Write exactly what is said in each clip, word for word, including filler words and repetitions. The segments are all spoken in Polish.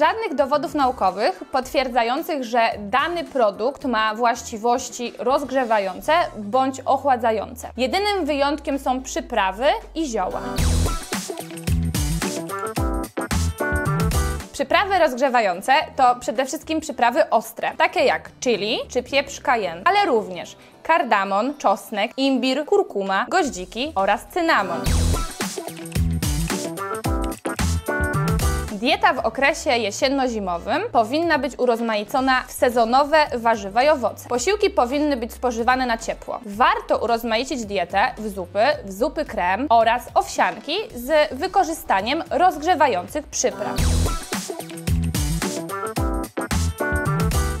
żadnych dowodów naukowych potwierdzających, że dany produkt ma właściwości rozgrzewające bądź ochładzające. Jedynym wyjątkiem są przyprawy i zioła. Przyprawy rozgrzewające to przede wszystkim przyprawy ostre, takie jak chili czy pieprz cayenne, ale również kardamon, czosnek, imbir, kurkuma, goździki oraz cynamon. Dieta w okresie jesienno-zimowym powinna być urozmaicona w sezonowe warzywa i owoce. Posiłki powinny być spożywane na ciepło. Warto urozmaicić dietę w zupy, w zupy krem oraz owsianki z wykorzystaniem rozgrzewających przypraw.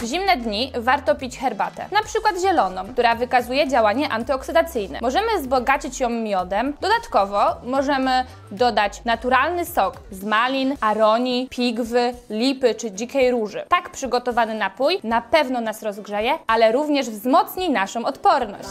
W zimne dni warto pić herbatę, na przykład zieloną, która wykazuje działanie antyoksydacyjne. Możemy wzbogacić ją miodem. Dodatkowo możemy dodać naturalny sok z malin, aronii, pigwy, lipy czy dzikiej róży. Tak przygotowany napój na pewno nas rozgrzeje, ale również wzmocni naszą odporność.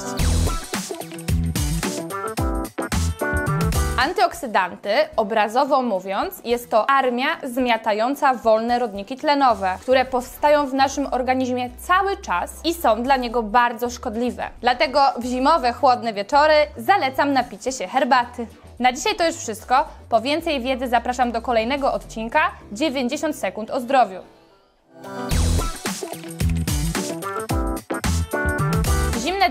Antyoksydanty, obrazowo mówiąc, jest to armia zmiatająca wolne rodniki tlenowe, które powstają w naszym organizmie cały czas i są dla niego bardzo szkodliwe. Dlatego w zimowe, chłodne wieczory zalecam napicie się herbaty. Na dzisiaj to już wszystko. Po więcej wiedzy zapraszam do kolejnego odcinka dziewięćdziesiąt sekund o zdrowiu.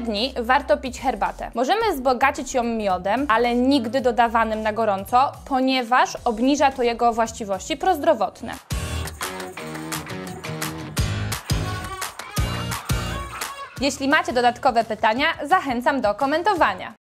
Dni warto pić herbatę. Możemy wzbogacić ją miodem, ale nigdy dodawanym na gorąco, ponieważ obniża to jego właściwości prozdrowotne. Jeśli macie dodatkowe pytania, zachęcam do komentowania.